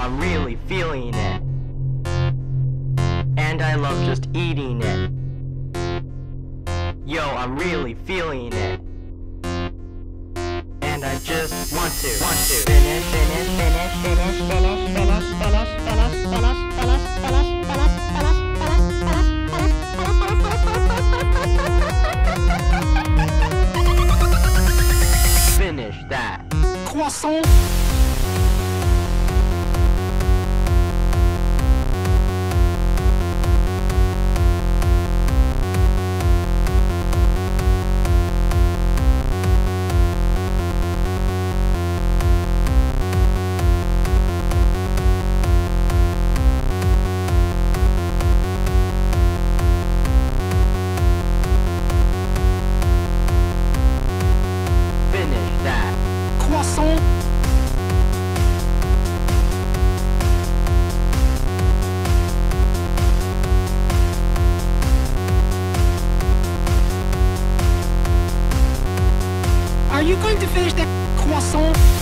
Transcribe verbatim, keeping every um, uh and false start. I'm really feeling it, and I love just eating it. Yo, I'm really feeling it, and I just want to, want to finish, finish, finish, finish, finish, finish, finish, finish, finish, finish, finish, finish, finish, finish, finish, finish that croissant. fiche des croissants.